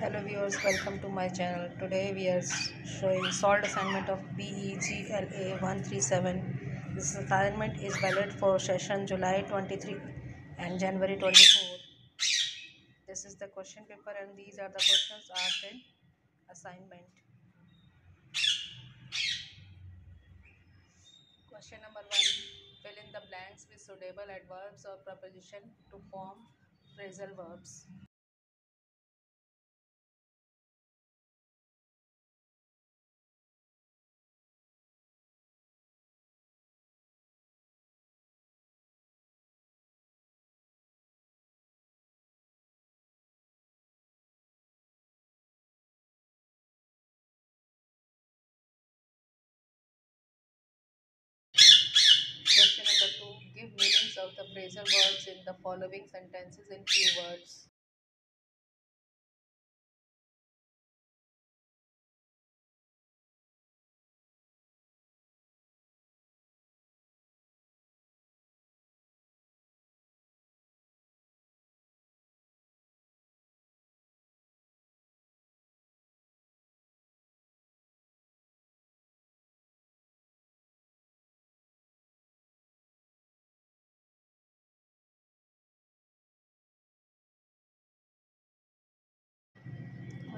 Hello viewers, welcome to my channel. Today we are showing solved assignment of BEGLA 137. This assignment is valid for session July 23 and January 24. This is the question paper and these are the questions asked in assignment. Question number 1. Fill in the blanks with suitable adverbs or preposition to form phrasal verbs. Give meanings of the phrasal verbs in the following sentences in few words.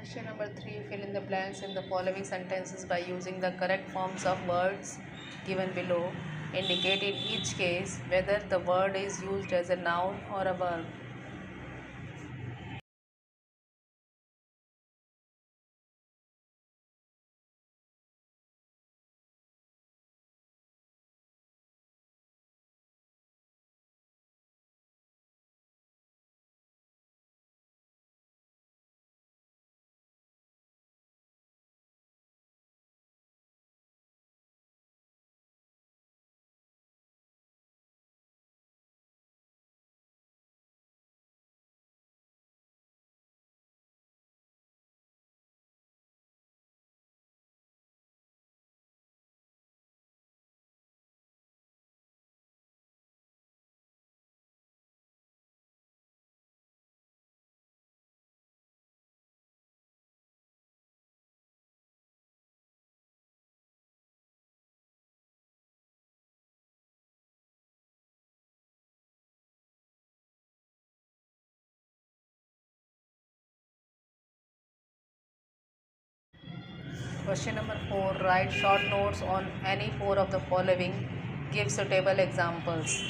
Question number 3. Fill in the blanks in the following sentences by using the correct forms of words given below. Indicate in each case whether the word is used as a noun or a verb. Question number 4. Write short notes on any 4 of the following. Give suitable examples.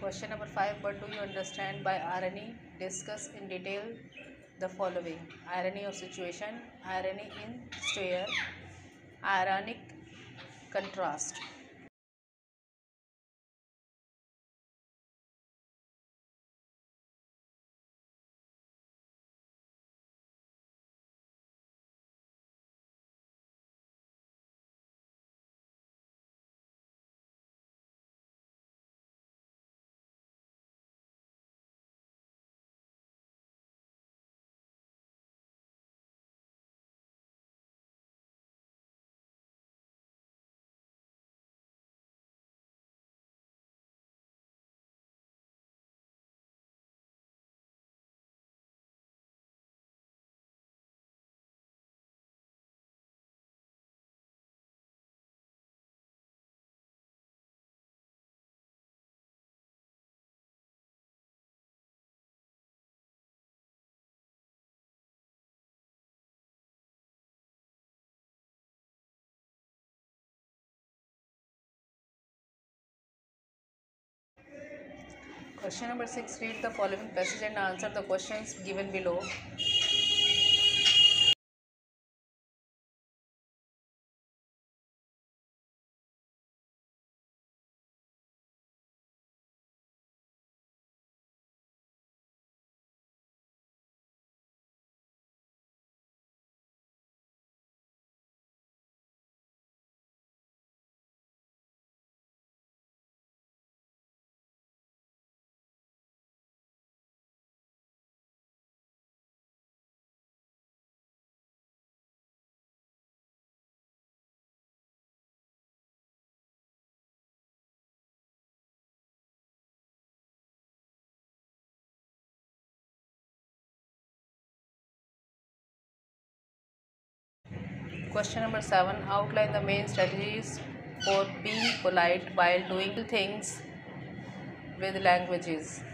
Question number 5. What do you understand by irony? Discuss in detail the following. Irony of situation, irony in stare, ironic contrast. Question number 6. Read the following passage and answer the questions given below. Question number 7. Outline the main strategies for being polite while doing things with languages.